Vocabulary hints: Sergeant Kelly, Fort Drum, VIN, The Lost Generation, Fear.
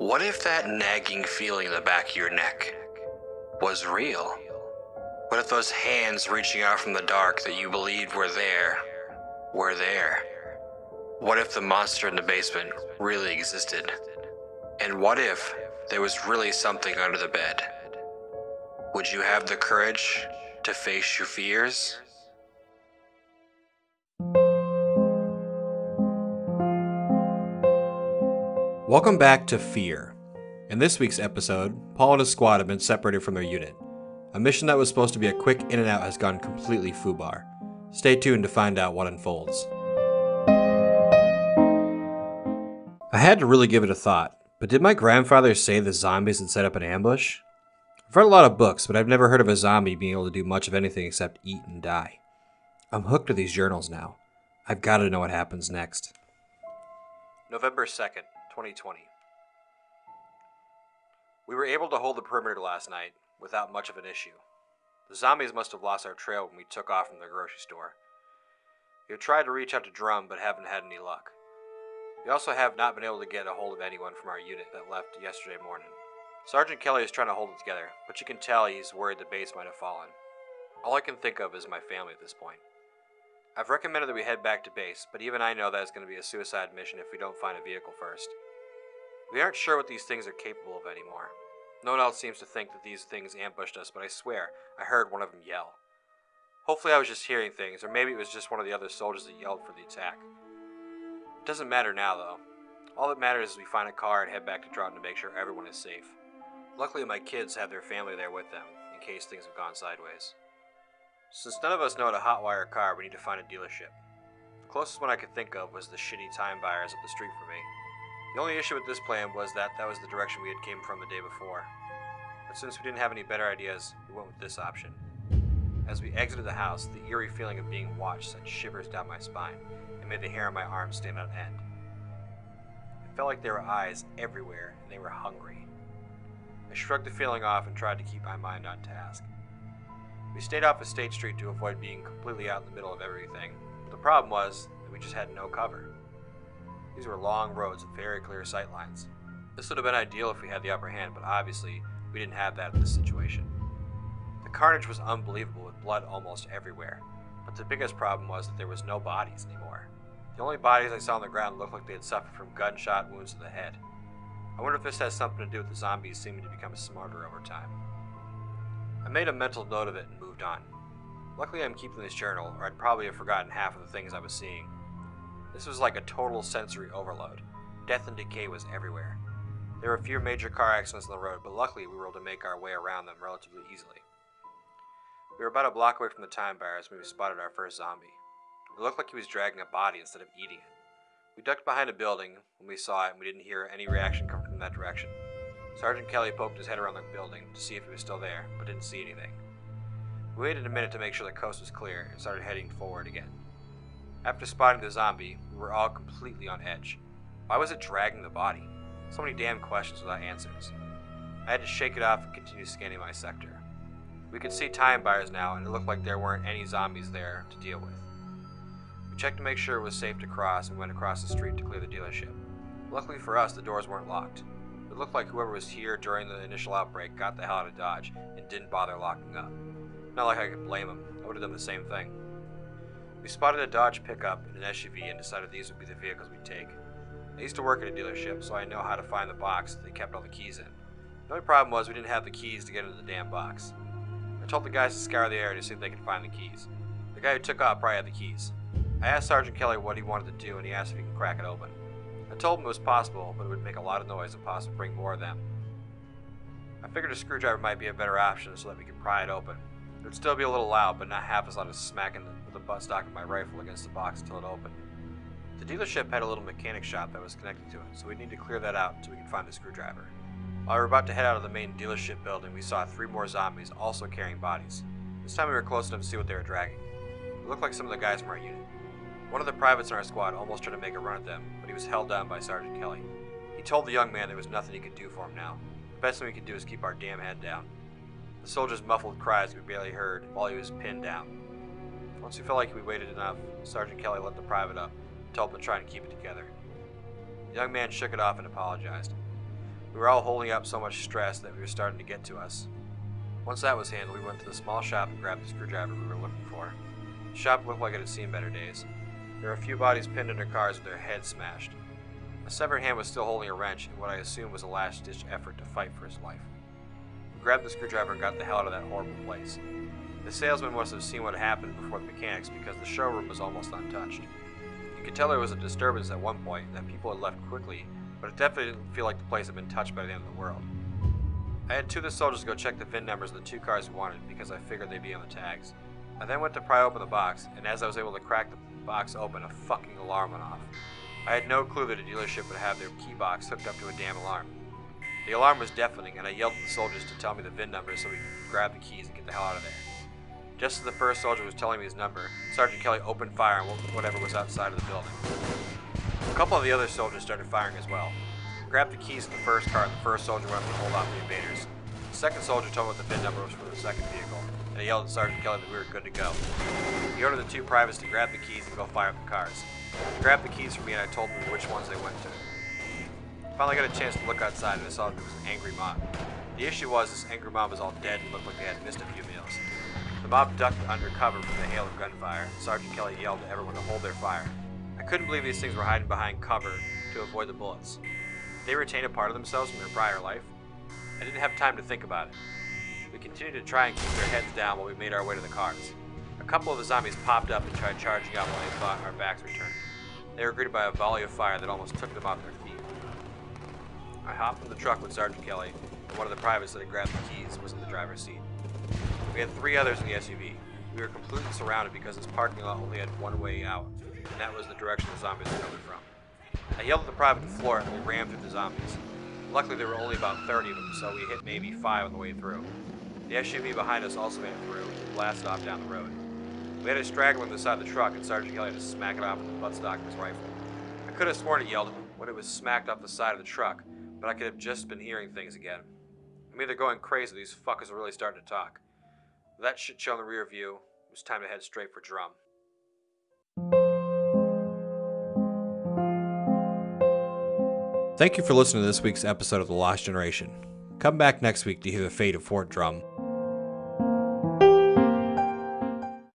What if that nagging feeling in the back of your neck was real? What if those hands reaching out from the dark that you believed were there were there? What if the monster in the basement really existed? And what if there was really something under the bed? Would you have the courage to face your fears? Welcome back to Fear. In this week's episode, Paul and his squad have been separated from their unit. A mission that was supposed to be a quick in and out has gone completely foobar. Stay tuned to find out what unfolds. I had to really give it a thought, but did my grandfather say the zombies had set up an ambush? I've read a lot of books, but I've never heard of a zombie being able to do much of anything except eat and die. I'm hooked to these journals now. I've got to know what happens next. November 2nd, 2020. We were able to hold the perimeter last night without much of an issue. The zombies must have lost our trail when we took off from the grocery store. We have tried to reach out to Drum, but haven't had any luck. We also have not been able to get a hold of anyone from our unit that left yesterday morning. Sergeant Kelly is trying to hold it together, but you can tell he's worried the base might have fallen. All I can think of is my family at this point. I've recommended that we head back to base, but even I know that it's going to be a suicide mission if we don't find a vehicle first. We aren't sure what these things are capable of anymore. No one else seems to think that these things ambushed us, but I swear, I heard one of them yell. Hopefully I was just hearing things, or maybe it was just one of the other soldiers that yelled for the attack. It doesn't matter now, though. All that matters is we find a car and head back to Drum to make sure everyone is safe. Luckily, my kids have their family there with them, in case things have gone sideways. Since none of us know how to hotwire a car, we need to find a dealership. The closest one I could think of was the shitty Time Buyers up the street from me. The only issue with this plan was that was the direction we had came from the day before. But since we didn't have any better ideas, we went with this option. As we exited the house, the eerie feeling of being watched sent shivers down my spine and made the hair on my arms stand on end. It felt like there were eyes everywhere and they were hungry. I shrugged the feeling off and tried to keep my mind on task. We stayed off of State Street to avoid being completely out in the middle of everything. The problem was that we just had no cover. These were long roads with very clear sight lines. This would have been ideal if we had the upper hand, but obviously we didn't have that in this situation. The carnage was unbelievable with blood almost everywhere, but the biggest problem was that there was no bodies anymore. The only bodies I saw on the ground looked like they had suffered from gunshot wounds to the head. I wonder if this has something to do with the zombies seeming to become smarter over time. I made a mental note of it and moved on. Luckily I'm keeping this journal, or I'd probably have forgotten half of the things I was seeing. This was like a total sensory overload. Death and decay was everywhere. There were a few major car accidents on the road, but luckily we were able to make our way around them relatively easily. We were about a block away from the Time Buyers when we spotted our first zombie. It looked like he was dragging a body instead of eating it. We ducked behind a building when we saw it and we didn't hear any reaction coming from that direction. Sergeant Kelly poked his head around the building to see if he was still there, but didn't see anything. We waited a minute to make sure the coast was clear and started heading forward again. After spotting the zombie, we were all completely on edge. Why was it dragging the body? So many damn questions without answers. I had to shake it off and continue scanning my sector. We could see Time Buyers now, and it looked like there weren't any zombies there to deal with. We checked to make sure it was safe to cross and went across the street to clear the dealership. Luckily for us, the doors weren't locked. It looked like whoever was here during the initial outbreak got the hell out of Dodge and didn't bother locking up. Not like I could blame him. I would have done the same thing. We spotted a Dodge pickup and an SUV and decided these would be the vehicles we'd take. I used to work at a dealership, so I know how to find the box that they kept all the keys in. The only problem was we didn't have the keys to get into the damn box. I told the guys to scour the area to see if they could find the keys. The guy who took off probably had the keys. I asked Sergeant Kelly what he wanted to do, and he asked if he could crack it open. I told him it was possible, but it would make a lot of noise and possibly bring more of them. I figured a screwdriver might be a better option so that we could pry it open. It would still be a little loud, but not half as loud as smacking the buttstock of my rifle against the box until it opened. The dealership had a little mechanic shop that was connected to it, so we'd need to clear that out so we could find the screwdriver. While we were about to head out of the main dealership building, we saw three more zombies also carrying bodies. This time we were close enough to see what they were dragging. It looked like some of the guys from our unit. One of the privates in our squad almost tried to make a run at them, but he was held down by Sergeant Kelly. He told the young man there was nothing he could do for him now. The best thing we could do is keep our damn head down. The soldier's muffled cries we barely heard while he was pinned down. Once we felt like we waited enough, Sergeant Kelly let the private up and told him to try and keep it together. The young man shook it off and apologized. We were all holding up so much stress that we were starting to get to us. Once that was handled, we went to the small shop and grabbed the screwdriver we were looking for. The shop looked like it had seen better days. There were a few bodies pinned under cars with their heads smashed. A severed hand was still holding a wrench in what I assumed was a last-ditch effort to fight for his life. We grabbed the screwdriver and got the hell out of that horrible place. The salesman must have seen what happened before the mechanics because the showroom was almost untouched. You could tell there was a disturbance at one point and that people had left quickly, but it definitely didn't feel like the place had been touched by the end of the world. I had two of the soldiers go check the VIN numbers of the two cars we wanted because I figured they'd be on the tags. I then went to pry open the box, and as I was able to crack the box open, a fucking alarm went off. I had no clue that a dealership would have their key box hooked up to a damn alarm. The alarm was deafening, and I yelled at the soldiers to tell me the VIN number so we could grab the keys and get the hell out of there. Just as the first soldier was telling me his number, Sergeant Kelly opened fire on whatever was outside of the building. A couple of the other soldiers started firing as well. I grabbed the keys to the first car, and the first soldier went up to hold off the invaders. The second soldier told me what the VIN number was for the second vehicle, and I yelled at Sergeant Kelly that we were good to go. He ordered the two privates to grab the keys and go fire up the cars. They grabbed the keys for me, and I told them which ones they went to. I finally got a chance to look outside, and I saw that it was an angry mob. The issue was this angry mob was all dead and looked like they had missed a few meals. The mob ducked under cover from the hail of gunfire, and Sergeant Kelly yelled at everyone to hold their fire. I couldn't believe these things were hiding behind cover to avoid the bullets. Did they retain a part of themselves from their prior life? I didn't have time to think about it. We continued to try and keep their heads down while we made our way to the cars. A couple of the zombies popped up and tried charging up while they thought our backs were turned. They were greeted by a volley of fire that almost took them off their feet. I hopped in the truck with Sergeant Kelly, and one of the privates that had grabbed the keys was in the driver's seat. We had three others in the SUV. We were completely surrounded because this parking lot only had one way out, and that was the direction the zombies were coming from. I yelled at the private to floor it, and we ran through the zombies. Luckily, there were only about 30 of them, so we hit maybe 5 on the way through. The SUV behind us also made it through, and blasted off down the road. We had it straggling on the side of the truck, and Sergeant Kelly had to smack it off with the buttstock of his rifle. I could have sworn it yelled when it was smacked off the side of the truck, but I could have just been hearing things again. I'm either going crazy or these fuckers are really starting to talk. With that shit show in the rear view, it was time to head straight for Drum. Thank you for listening to this week's episode of The Lost Generation. Come back next week to hear the fate of Fort Drum.